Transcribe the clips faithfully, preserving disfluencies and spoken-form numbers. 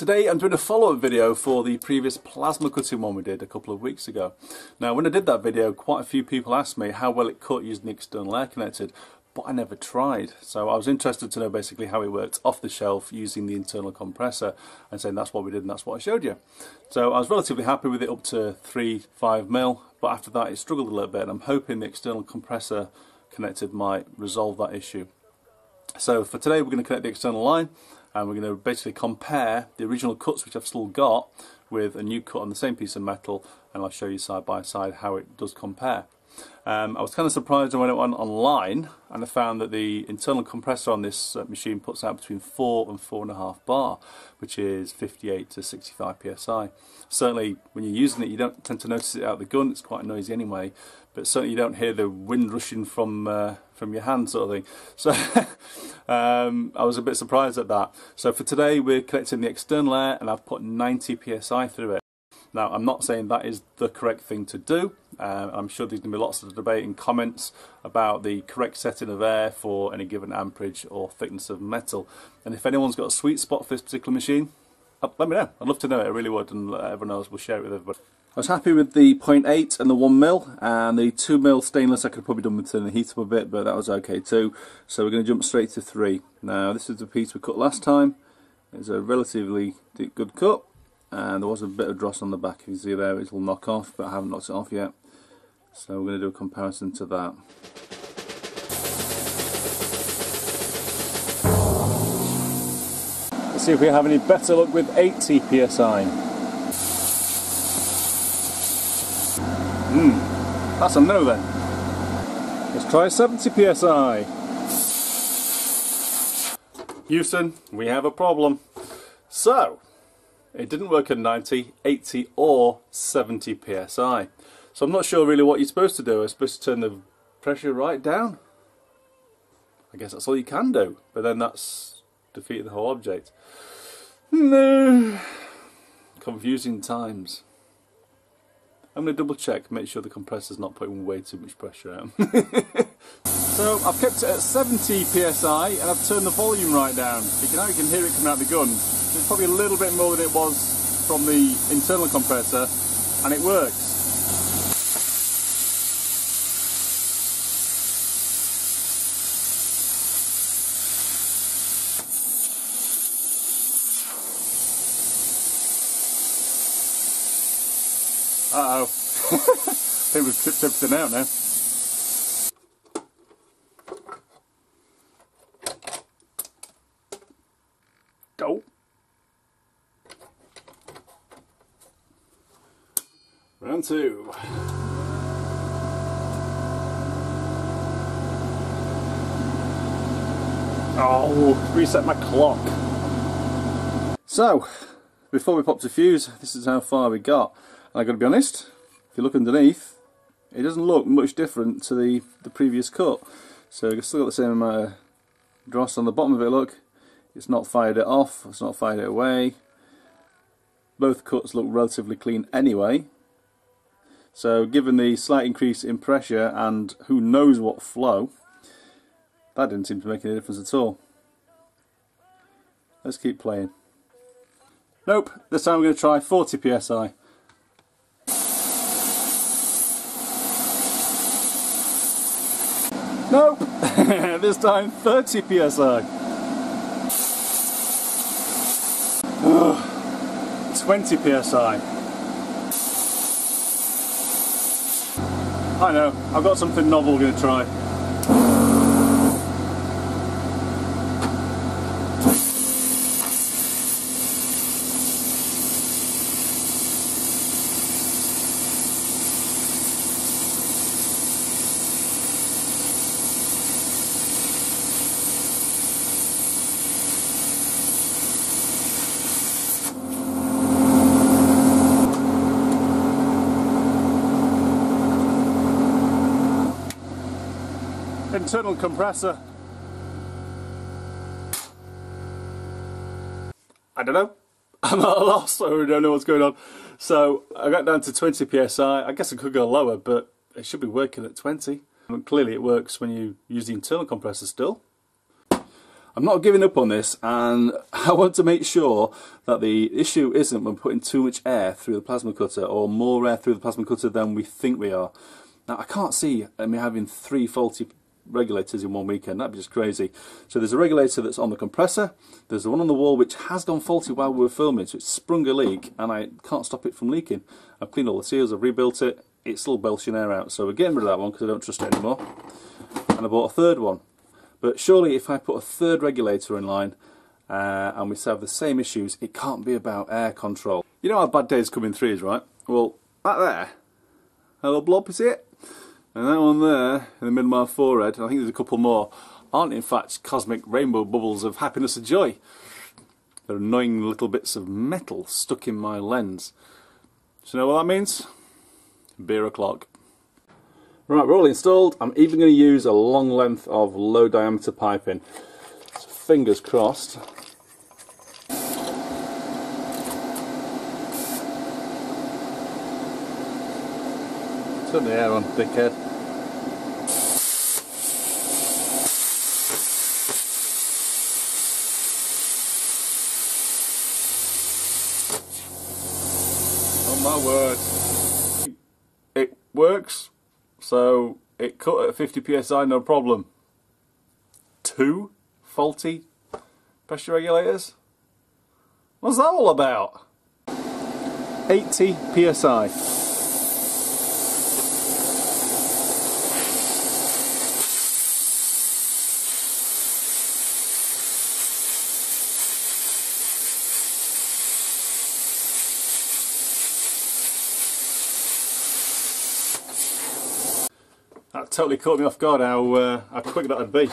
Today I'm doing a follow-up video for the previous plasma cutting one we did a couple of weeks ago. Now when I did that video, quite a few people asked me how well it cut using the external air connected, but I never tried. So I was interested to know basically how it worked off the shelf using the internal compressor, and saying that's what we did and that's what I showed you. So I was relatively happy with it up to three point five mil, but after that it struggled a little bit, and I'm hoping the external compressor connected might resolve that issue. So for today we're going to connect the external line, and we're going to basically compare the original cuts, which I've still got, with a new cut on the same piece of metal, and I'll show you side by side how it does compare. Um, I was kind of surprised when I went online and I found that the internal compressor on this machine puts out between four and four point five bar, which is fifty-eight to sixty-five P S I. Certainly when you're using it you don't tend to notice it out of the gun, it's quite noisy anyway, but certainly you don't hear the wind rushing from uh, from your hand sort of thing. So um, I was a bit surprised at that. So for today we're connecting the external air, and I've put ninety P S I through it. Now, I'm not saying that is the correct thing to do. Uh, I'm sure there's going to be lots of debate and comments about the correct setting of air for any given amperage or thickness of metal. And if anyone's got a sweet spot for this particular machine, let me know. I'd love to know it, I really would, and everyone else will share it with everybody. I was happy with the point eight and the one mil, and the two mil stainless I could have probably done with turning the heat up a bit, but that was okay too. So we're going to jump straight to three. Now, this is the piece we cut last time. It's a relatively good cut. And there was a bit of dross on the back, if you see there, it'll knock off, but I haven't knocked it off yet. So we're going to do a comparison to that. Let's see if we have any better luck with eighty P S I. Hmm, that's a no then. Let's try seventy P S I. Houston, we have a problem. So, it didn't work at ninety, eighty or seventy P S I. So I'm not sure really what you're supposed to do. I'm supposed to turn the pressure right down. I guess that's all you can do. But then that's defeated the whole object. No. Confusing times. I'm going to double check, make sure the compressor's not putting way too much pressure out. So I've kept it at seventy P S I and I've turned the volume right down. You can, now you can hear it coming out the gun. It's probably a little bit more than it was from the internal compressor, and it works. Uh-oh. I think we've clipped everything out now. Go. Round two. Oh, reset my clock. So, before we popped a fuse, this is how far we got. I've got to be honest, if you look underneath, it doesn't look much different to the, the previous cut. So it's still got the same amount of dross on the bottom of it, look. It's not fired it off, it's not fired it away. Both cuts look relatively clean anyway. So given the slight increase in pressure and who knows what flow, that didn't seem to make any difference at all. Let's keep playing. Nope, this time we're going to try forty P S I. No, this time thirty P S I. Ugh. twenty P S I. I know, I've got something novel I'm going to try. Internal compressor. I don't know. I'm at a loss. I don't know what's going on. So I got down to twenty P S I. I guess I could go lower, but it should be working at twenty. And clearly it works when you use the internal compressor still. I'm not giving up on this, and I want to make sure that the issue isn't when putting too much air through the plasma cutter, or more air through the plasma cutter than we think we are. Now, I can't see I mean, having three faulty regulators in one weekend. That'd be just crazy. So there's a regulator that's on the compressor, there's the one on the wall which has gone faulty while we were filming, so it's sprung a leak and I can't stop it from leaking. I've cleaned all the seals, I've rebuilt it, it's still belching air out, so we're getting rid of that one because I don't trust it anymore. And I bought a third one, but surely if I put a third regulator in line uh, and we still have the same issues, it can't be about air control. You know how bad days come in threes, right? Well, that there, that little blob, you see it? And that one there, in the middle of my forehead, and I think there's a couple more, aren't in fact cosmic rainbow bubbles of happiness and joy. They're annoying little bits of metal stuck in my lens. So you know what that means? Beer o'clock. Right, we're all installed. I'm even going to use a long length of low diameter piping. So fingers crossed. Turn the air on, dickhead. Oh my word. It works, so it cut at fifty P S I, no problem. Two faulty pressure regulators? What's that all about? eighty P S I. That totally caught me off guard how, uh, how quick that would be.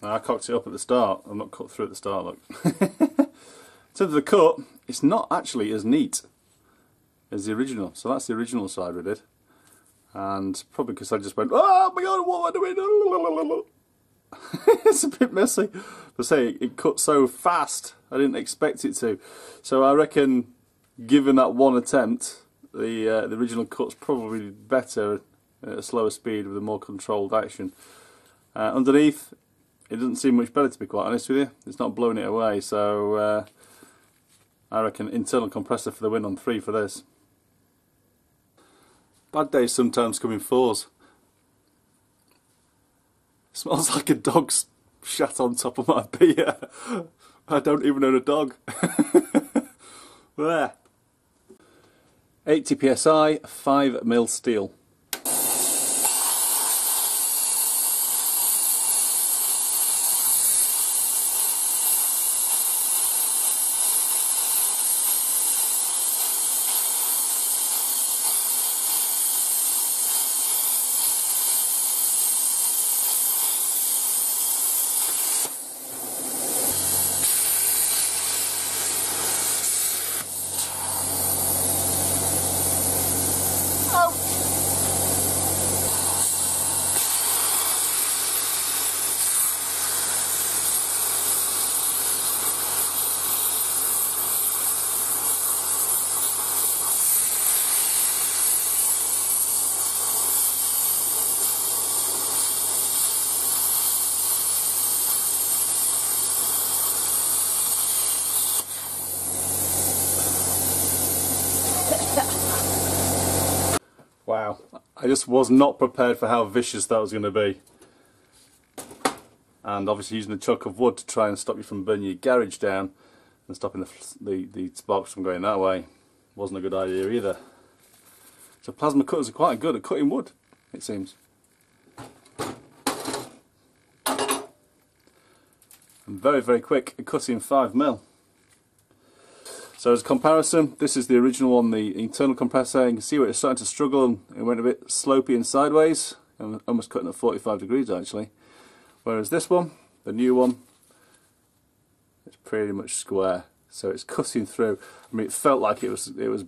I cocked it up at the start. I'm not cut through at the start, look. In terms of the cut, it's not actually as neat as the original. So that's the original side we did. And probably because I just went, oh my god, what am I doing? It's a bit messy. But say, it, it cut so fast, I didn't expect it to. So I reckon, given that one attempt, The, uh, the original cut's probably better at a slower speed with a more controlled action. Uh, underneath, it doesn't seem much better, to be quite honest with you. It's not blowing it away, so uh, I reckon internal compressor for the win on three for this. Bad days sometimes come in fours. It smells like a dog's shat on top of my beer. I don't even own a dog. There. eighty P S I, five mil steel. Wow, I just was not prepared for how vicious that was going to be. And obviously using a chunk of wood to try and stop you from burning your garage down and stopping the, the, the sparks from going that way wasn't a good idea either. So plasma cutters are quite good at cutting wood, it seems. I'm very, very quick at cutting five mil. So as a comparison, this is the original one, the internal compressor. You can see where it's starting to struggle and it went a bit slopey and sideways, and almost cutting at forty-five degrees actually. Whereas this one, the new one, it's pretty much square. So it's cutting through. I mean, it felt like it was it was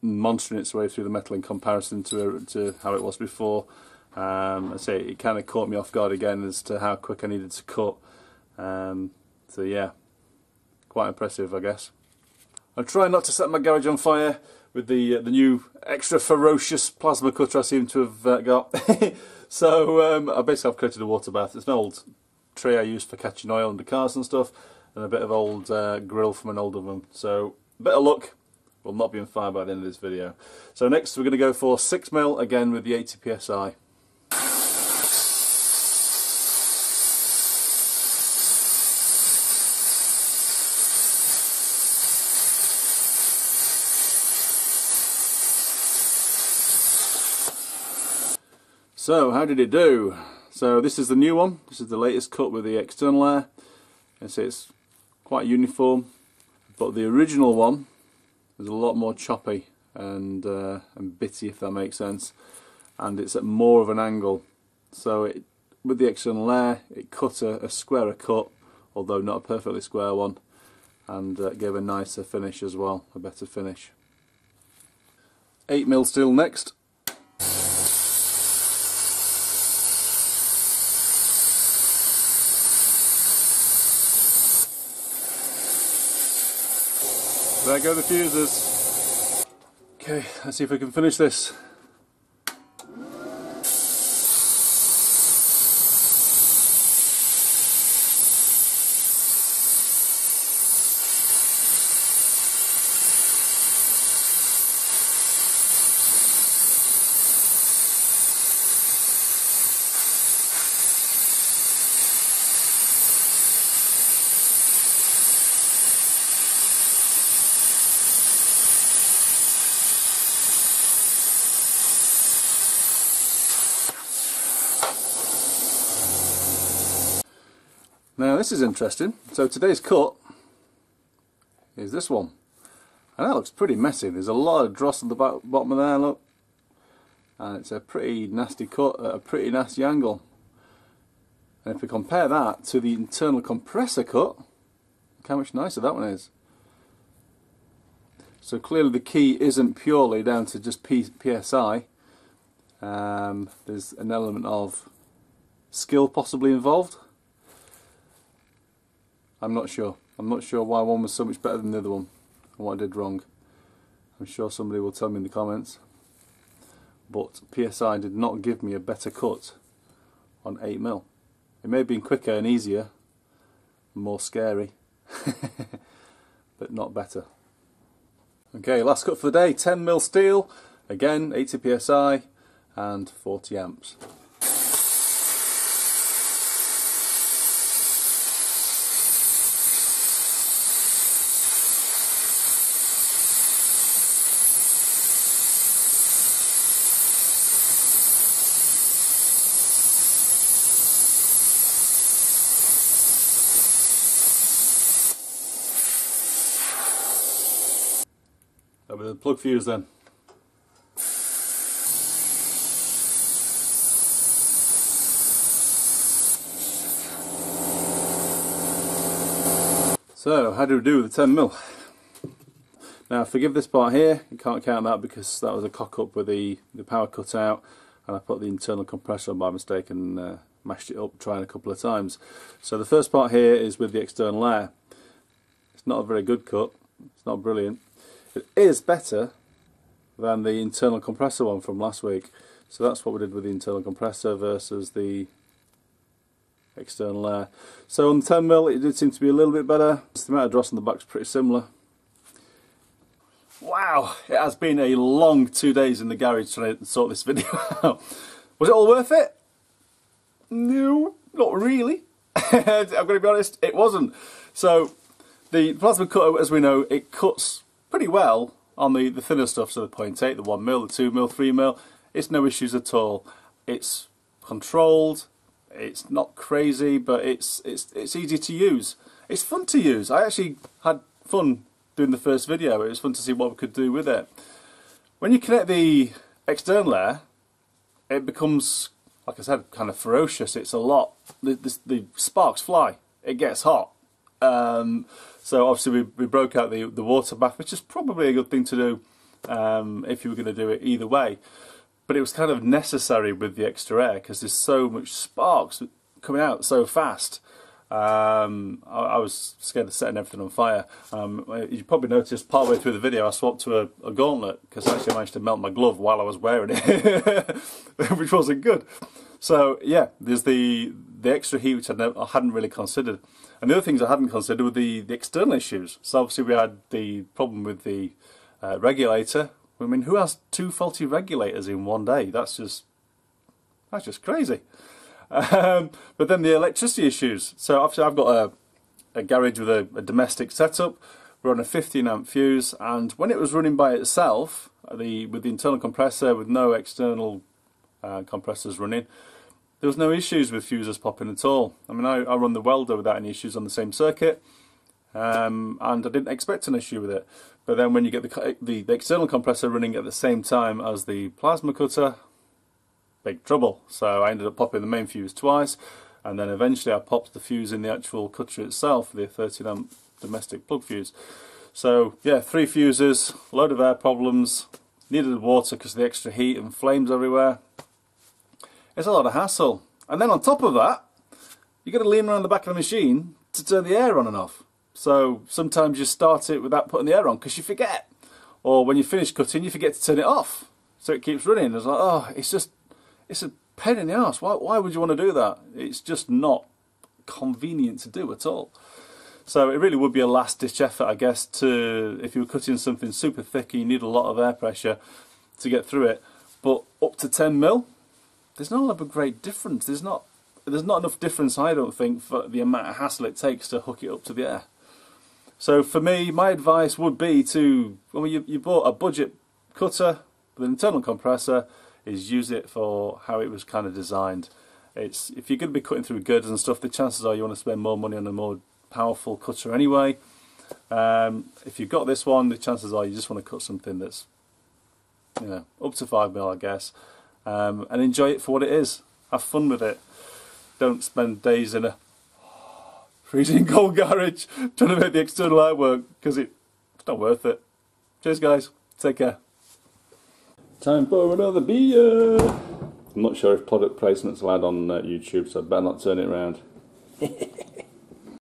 monstering its way through the metal in comparison to to how it was before. Um, I say it kind of caught me off guard again as to how quick I needed to cut. Um, so yeah, quite impressive, I guess. I'm trying not to set my garage on fire with the uh, the new extra ferocious plasma cutter I seem to have uh, got. So um, I basically have created a water bath. It's an old tray I use for catching oil under cars and stuff, and a bit of old uh, grill from an old oven. So a bit of luck, we'll not be on fire by the end of this video. So next we're going to go for six mil again with the eighty P S I. So how did it do? So this is the new one, this is the latest cut with the external air, and so it's quite uniform, but the original one was a lot more choppy and, uh, and bitty, if that makes sense, and it's at more of an angle. So it, with the external air, it cut a, a squarer cut, although not a perfectly square one, and uh, gave a nicer finish as well, a better finish. eight mil steel next. There go the fuses. Okay, let's see if we can finish this. Now this is interesting, so today's cut is this one, and that looks pretty messy. There's a lot of dross at the back, bottom of there, look, and it's a pretty nasty cut at a pretty nasty angle. And if we compare that to the internal compressor cut, look how much nicer that one is. So clearly the key isn't purely down to just P S I, um, there's an element of skill possibly involved. I'm not sure. I'm not sure why one was so much better than the other one and what I did wrong. I'm sure somebody will tell me in the comments. But P S I did not give me a better cut on eight mil. It may have been quicker and easier, and more scary, but not better. Okay, last cut for the day, ten mil steel, again eighty P S I and forty amps. With the plug fuse then. So how do we do with the ten mil? Now forgive this part here, you can't count that because that was a cock up with the, the power cut out, and I put the internal compressor on by mistake and uh, mashed it up trying a couple of times. So the first part here is with the external air. It's not a very good cut, it's not brilliant. It is better than the internal compressor one from last week, so that's what we did with the internal compressor versus the external air. So on the ten mil it did seem to be a little bit better. The amount of dross on the back is pretty similar. Wow, it has been a long two days in the garage trying to sort this video out. Was it all worth it? No, not really. I'm going to be honest, it wasn't. So the plasma cutter, as we know, it cuts pretty well on the, the thinner stuff, so the point eight, the one mil, the two mil, three mil, it's no issues at all. It's controlled, it's not crazy, but it's, it's, it's easy to use. It's fun to use. I actually had fun doing the first video, it was fun to see what we could do with it. When you connect the external air, it becomes, like I said, kind of ferocious. It's a lot, the, the, the sparks fly, it gets hot. Um, so obviously we, we broke out the, the water bath, which is probably a good thing to do um, if you were going to do it either way, but it was kind of necessary with the extra air because there's so much sparks coming out so fast. um, I, I was scared of setting everything on fire. Um, you probably noticed partway through the video I swapped to a, a gauntlet because I actually managed to melt my glove while I was wearing it, which wasn't good. So yeah, there's the the extra heat, which I, never, I hadn't really considered. And the other things I hadn't considered were the, the external issues. So obviously we had the problem with the uh, regulator. I mean, who has two faulty regulators in one day? That's just, that's just crazy. Um, but then the electricity issues. So obviously I've got a, a garage with a, a domestic setup. We're on a fifteen amp fuse, and when it was running by itself, the with the internal compressor, with no external uh, compressors running, there was no issues with fuses popping at all. I mean, I, I run the welder without any issues on the same circuit, um, and I didn't expect an issue with it. But then when you get the, the, the external compressor running at the same time as the plasma cutter, big trouble. So I ended up popping the main fuse twice, and then eventually I popped the fuse in the actual cutter itself, the thirteen amp domestic plug fuse. So yeah, three fuses, load of air problems, needed water because of the extra heat and flames everywhere. It's a lot of hassle. And then on top of that, you've got to lean around the back of the machine to turn the air on and off. So sometimes you start it without putting the air on because you forget. Or when you finish cutting, you forget to turn it off. So it keeps running. It's like, oh, it's just, it's a pain in the arse. Why, why would you want to do that? It's just not convenient to do at all. So it really would be a last-ditch effort, I guess, to if you were cutting something super thick and you need a lot of air pressure to get through it. But up to ten mil, there's not a great difference. There's not there's not enough difference, I don't think, for the amount of hassle it takes to hook it up to the air. So for me, my advice would be to, well, you, you bought a budget cutter with an internal compressor, is use it for how it was kind of designed. It's if you're going to be cutting through girders and stuff, the chances are you want to spend more money on a more powerful cutter anyway. Um, if you've got this one, the chances are you just want to cut something that's, you know, up to five mil, I guess, um, and enjoy it for what it is. Have fun with it. Don't spend days in a freezing cold garage trying to make the external air work, because it, it's not worth it. Cheers guys, take care. Time for another beer. I'm not sure if product placement's allowed on uh, YouTube, so I better not turn it around.